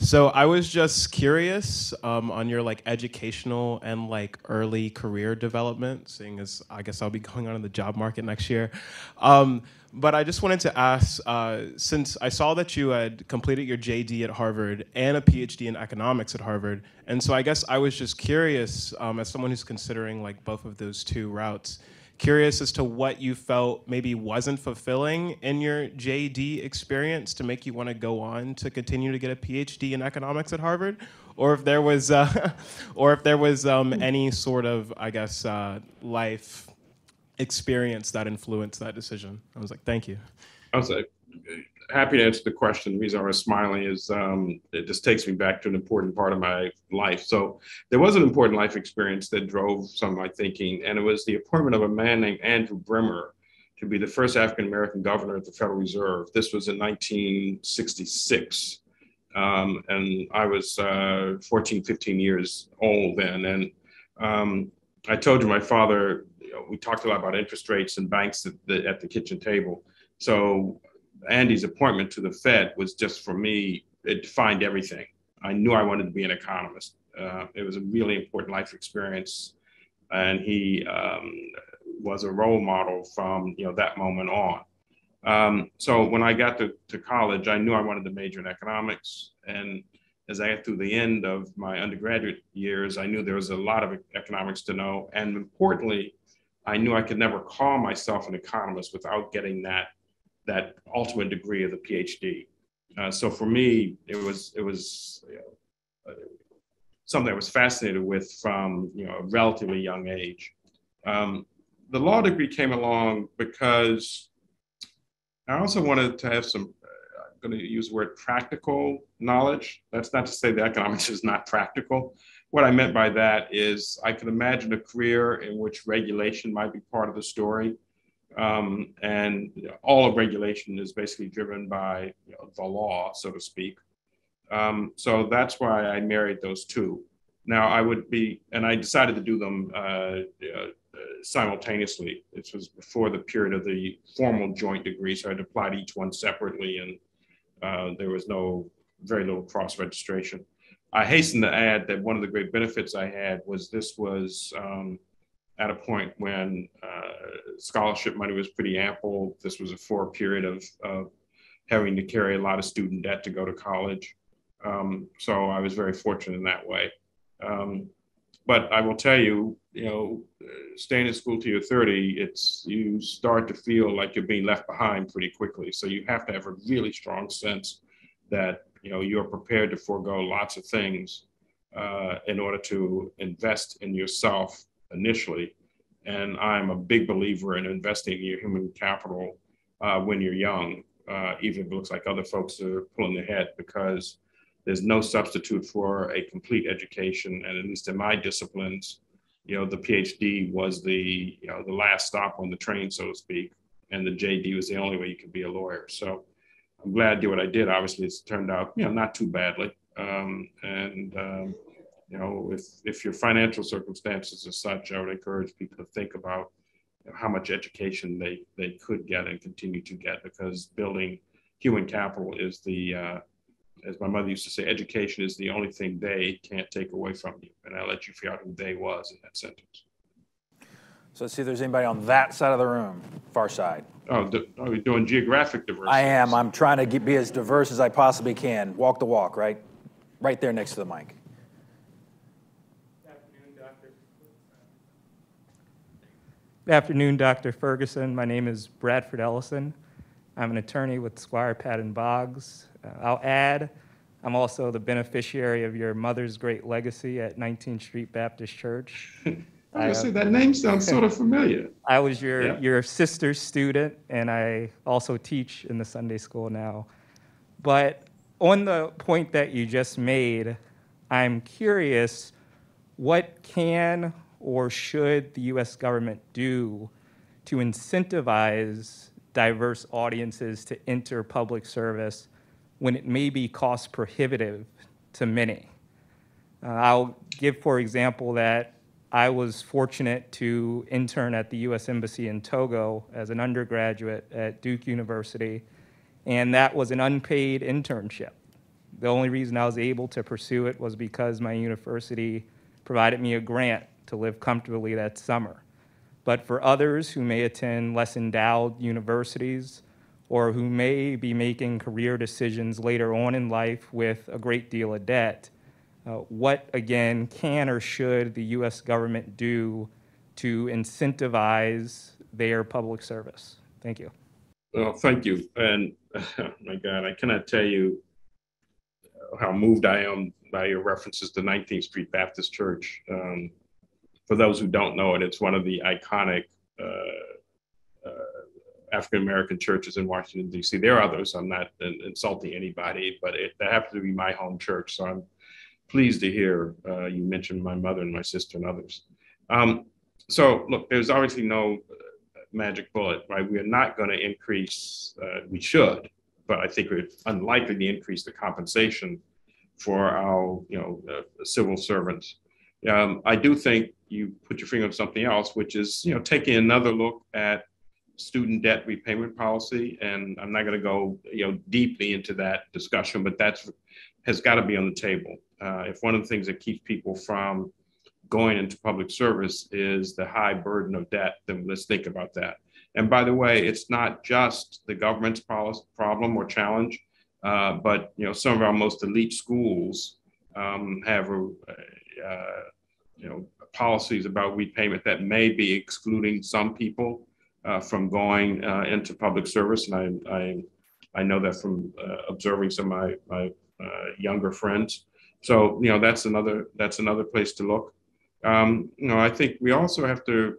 So I was just curious um, on your like educational and like early career development, seeing as I guess I'll be going on in the job market next year. Um, but I just wanted to ask, uh, since I saw that you had completed your J D at Harvard and a P H D in economics at Harvard, and so I guess I was just curious, um, as someone who's considering like both of those two routes, curious as to what you felt maybe wasn't fulfilling in your J D experience to make you want to go on to continue to get a P H D in economics at Harvard, or if there was, uh, or if there was um, any sort of, I guess, uh, life experience that influenced that decision. I was like, thank you. I was uh, happy to answer the question. The reason I was smiling is um, it just takes me back to an important part of my life. So there was an important life experience that drove some of my thinking, and it was the appointment of a man named Andrew Brimmer to be the first African-American governor at the Federal Reserve. This was in nineteen sixty-six, um, and I was uh, fourteen, fifteen years old then. And um, I told you my father, we talked a lot about interest rates and banks at the, at the kitchen table. So Andy's appointment to the Fed was just, for me, it defined everything. I knew I wanted to be an economist. Uh, it was a really important life experience. And he um, was a role model from you know that moment on. Um, so when I got to, to college, I knew I wanted to major in economics. And as I got through the end of my undergraduate years, I knew there was a lot of economics to know. And importantly, I knew I could never call myself an economist without getting that that ultimate degree of the P H D. Uh, so for me, it was it was you know, something I was fascinated with from you know a relatively young age. Um, the law degree came along because I also wanted to have some. Uh, I'm going to use the word practical knowledge. That's not to say that economics is not practical. What I meant by that is I could imagine a career in which regulation might be part of the story. Um, and all of regulation is basically driven by you know, the law, so to speak. Um, so that's why I married those two. Now I would be, and I decided to do them uh, uh, simultaneously. This was before the period of the formal joint degree, so I'd applied each one separately, and uh, there was no, very little cross registration. I hasten to add that one of the great benefits I had was this was um, at a point when uh, scholarship money was pretty ample. This was a four period of, of having to carry a lot of student debt to go to college. Um, so I was very fortunate in that way. Um, but I will tell you, you know, staying in school till you're thirty, it's, you start to feel like you're being left behind pretty quickly. So you have to have a really strong sense that, you know, you're prepared to forego lots of things uh, in order to invest in yourself initially. And I'm a big believer in investing in your human capital uh, when you're young, uh, even if it looks like other folks are pulling their head, because there's no substitute for a complete education. And at least in my disciplines, you know, the PhD was the, you know, the last stop on the train, so to speak. And the J D was the only way you could be a lawyer. So I'm glad I did what I did. Obviously, it's turned out, you know, not too badly. Um, and, um, you know, if, if your financial circumstances are such, I would encourage people to think about you know, how much education they, they could get and continue to get, because building human capital is the, uh, as my mother used to say, education is the only thing they can't take away from you. And I let you figure out who they was in that sentence. So let's see if there's anybody on that side of the room, far side. Oh, are you doing geographic diversity? I am. I'm trying to get, be as diverse as I possibly can. Walk the walk, right? Right there next to the mic. Good afternoon, Doctor Good afternoon, Doctor Ferguson. My name is Bradford Ellison. I'm an attorney with Squire Patton Boggs. Uh, I'll add, I'm also the beneficiary of your mother's great legacy at nineteenth Street Baptist Church. I was going to say, that name sounds sort of familiar. I was your, yeah. your sister's student, and I also teach in the Sunday school now. But on the point that you just made, I'm curious, what can or should the U S government do to incentivize diverse audiences to enter public service when it may be cost prohibitive to many? Uh, I'll give, for example, that I was fortunate to intern at the U S Embassy in Togo as an undergraduate at Duke University, and that was an unpaid internship. The only reason I was able to pursue it was because my university provided me a grant to live comfortably that summer. But for others who may attend less endowed universities or who may be making career decisions later on in life with a great deal of debt, Uh, what, again, can or should the U S government do to incentivize their public service? Thank you. Well, thank you. And oh my God, I cannot tell you how moved I am by your references to nineteenth Street Baptist Church. Um, for those who don't know it, it's one of the iconic uh, uh, African-American churches in Washington, D C There are others. I'm not uh, insulting anybody, but it, that happens to be my home church. So I'm pleased to hear uh, you mentioned my mother and my sister and others. Um, so look, there's obviously no magic bullet, right? We are not going to increase, uh, we should, but I think we're unlikely to increase the compensation for our you know, uh, civil servants. Um, I do think you put your finger on something else, which is you know, taking another look at student debt repayment policy. And I'm not going to go you know, deeply into that discussion, but that's has got to be on the table. Uh, if one of the things that keeps people from going into public service is the high burden of debt, then let's think about that. And by the way, it's not just the government's policy, problem or challenge, uh, but you know some of our most elite schools um, have a, uh, you know policies about repayment that may be excluding some people uh, from going uh, into public service. And I I, I know that from uh, observing some of my my uh, younger friends. So, you know, that's another that's another place to look. Um, you know, I think we also have to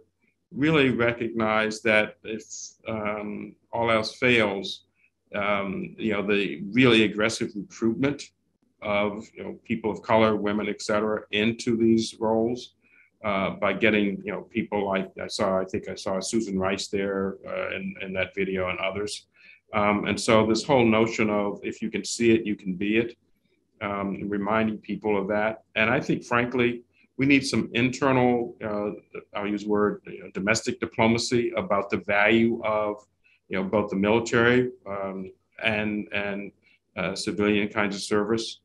really recognize that if um, all else fails, um, you know, the really aggressive recruitment of you know, people of color, women, et cetera, into these roles uh, by getting, you know, people like I saw, I think I saw Susan Rice there uh, in, in that video and others. Um, and so this whole notion of if you can see it, you can be it. Um, reminding people of that. And I think, frankly, we need some internal, uh, I'll use the word, you know, domestic diplomacy about the value of, you know, both the military um, and, and uh, civilian kinds of service.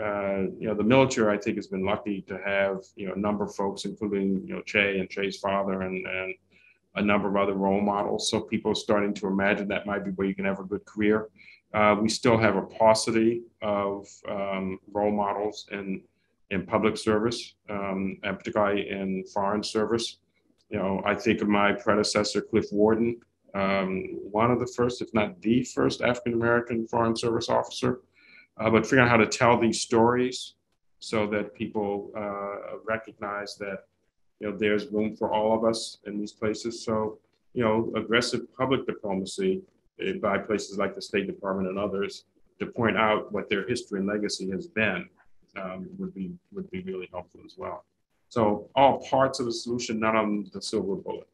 uh, you know, the military, I think, has been lucky to have, you know, a number of folks, including, you know, Ché and Ché's father and, and a number of other role models. So people are starting to imagine that might be where you can have a good career. Uh, we still have a paucity of um, role models in, in public service, um, and particularly in foreign service. You know, I think of my predecessor, Cliff Warden, um, one of the first, if not the first African-American foreign service officer, uh, but figuring out how to tell these stories so that people uh, recognize that, you know, there's room for all of us in these places. So, you know, aggressive public diplomacy by places like the State Department and others to point out what their history and legacy has been um, would be would be really helpful as well. So all parts of the solution, not on the silver bullet.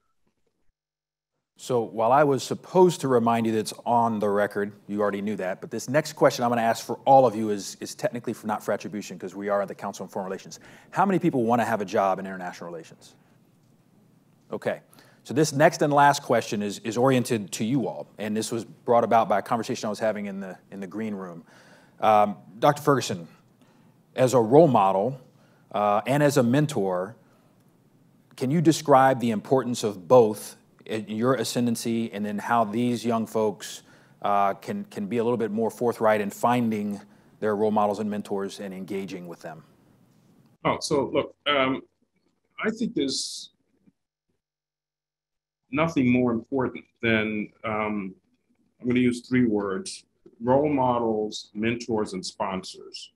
So while I was supposed to remind you that's on the record, you already knew that, but this next question I'm going to ask for all of you is, is technically for not for attribution, because we are at the Council on Foreign Relations. How many people want to have a job in international relations? Okay. So this next and last question is, is oriented to you all, and this was brought about by a conversation I was having in the, in the green room. Um, Doctor Ferguson, as a role model uh, and as a mentor, can you describe the importance of both your ascendancy and then how these young folks uh, can, can be a little bit more forthright in finding their role models and mentors and engaging with them? Oh, so look, um, I think there's nothing more important than, um, I'm going to use three words: role models, mentors, and sponsors,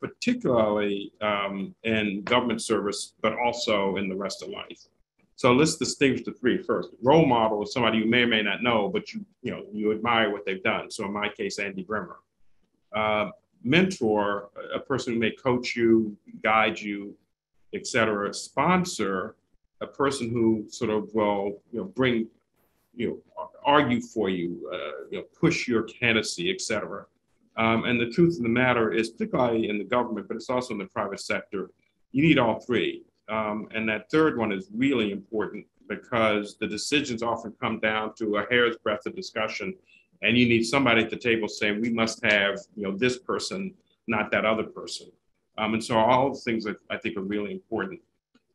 particularly um, in government service, but also in the rest of life. So let's distinguish the three first. Role model is somebody you may or may not know, but you, you, know, you admire what they've done. So in my case, Andy Brimmer. Uh, mentor, a person who may coach you, guide you, et cetera. Sponsor, a person who sort of will, you know, bring, you know, argue for you, uh, you know, push your candidacy, et cetera. Um, and the truth of the matter is, particularly in the government, but it's also in the private sector, you need all three. Um, and that third one is really important because the decisions often come down to a hair's breadth of discussion, and you need somebody at the table saying, we must have, you know, this person, not that other person. Um, and so all the things that I think are really important.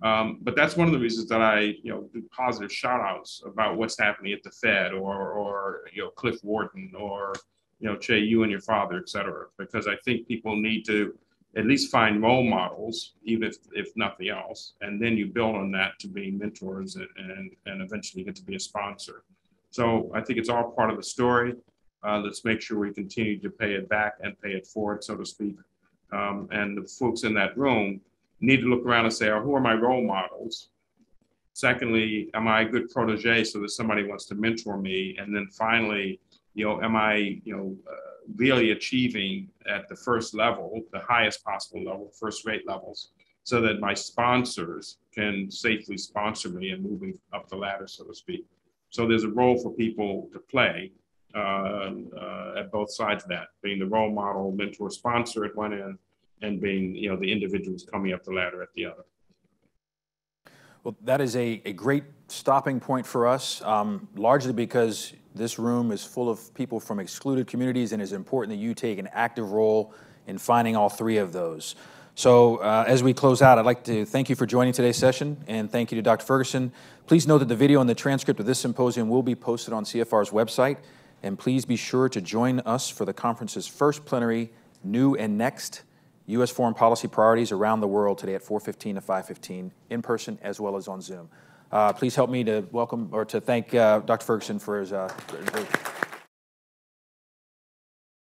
Um, but that's one of the reasons that I, you know, do positive shout outs about what's happening at the Fed or, or, you know, Cliff Warden or, you know, Ché, you and your father, et cetera, because I think people need to at least find role models, even if, if nothing else. And then you build on that to be mentors and, and, and eventually get to be a sponsor. So I think it's all part of the story. Uh, let's make sure we continue to pay it back and pay it forward, so to speak. Um, and the folks in that room need to look around and say, oh, who are my role models? Secondly, am I a good protege so that somebody wants to mentor me? And then finally, you know, am I, you know, uh, really achieving at the first level, the highest possible level, first rate levels, so that my sponsors can safely sponsor me and moving up the ladder, so to speak. So there's a role for people to play uh, uh, at both sides of that, being the role model, mentor, sponsor at one end, and being, you know, the individuals coming up the ladder at the other. Well, that is a, a great stopping point for us, um, largely because this room is full of people from excluded communities, and it's important that you take an active role in finding all three of those. So uh, as we close out, I'd like to thank you for joining today's session, and thank you to Doctor Ferguson. Please note that the video and the transcript of this symposium will be posted on C F R's website, and please be sure to join us for the conference's first plenary, New and Next, U S Foreign Policy Priorities Around the World, today at four fifteen to five fifteen, in person as well as on Zoom. Uh, please help me to welcome or to thank uh, Doctor Ferguson for his uh,